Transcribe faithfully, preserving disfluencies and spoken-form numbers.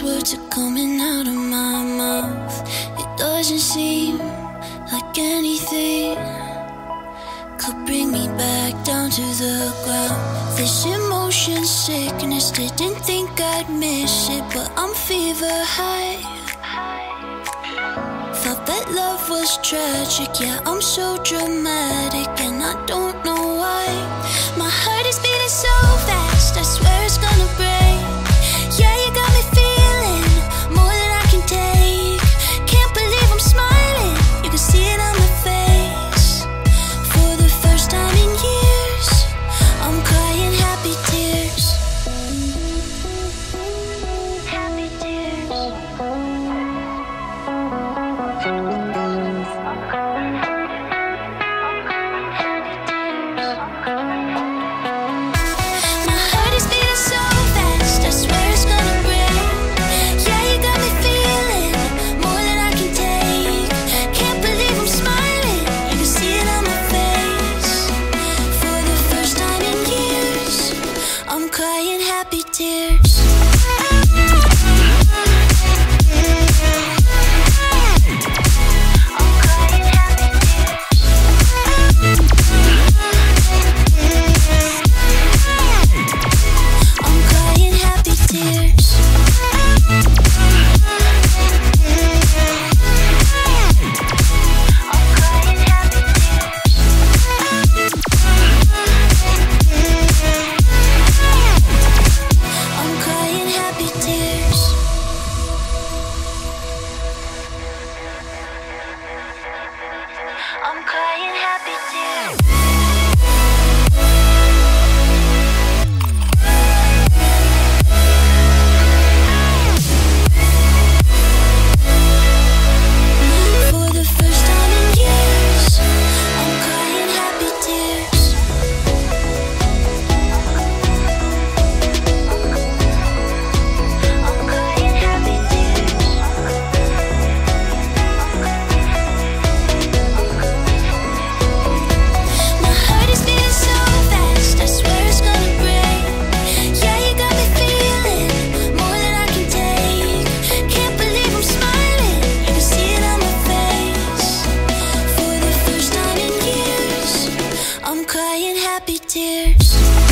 these words are coming out of my mouth. It doesn't seem like anything could bring me back down to the ground. This emotion sickness, didn't think I'd miss it, but I'm fever high. Thought that love was tragic, yeah, I'm so dramatic, and I don't know why. My heart is beating so fast, I swear it's gonna break. Yeah, you got me feeling more than I can take. Can't believe I'm smiling, you can see it on my face. For the first time in years, I'm crying happy tears. Happy tears. Crying happy tears.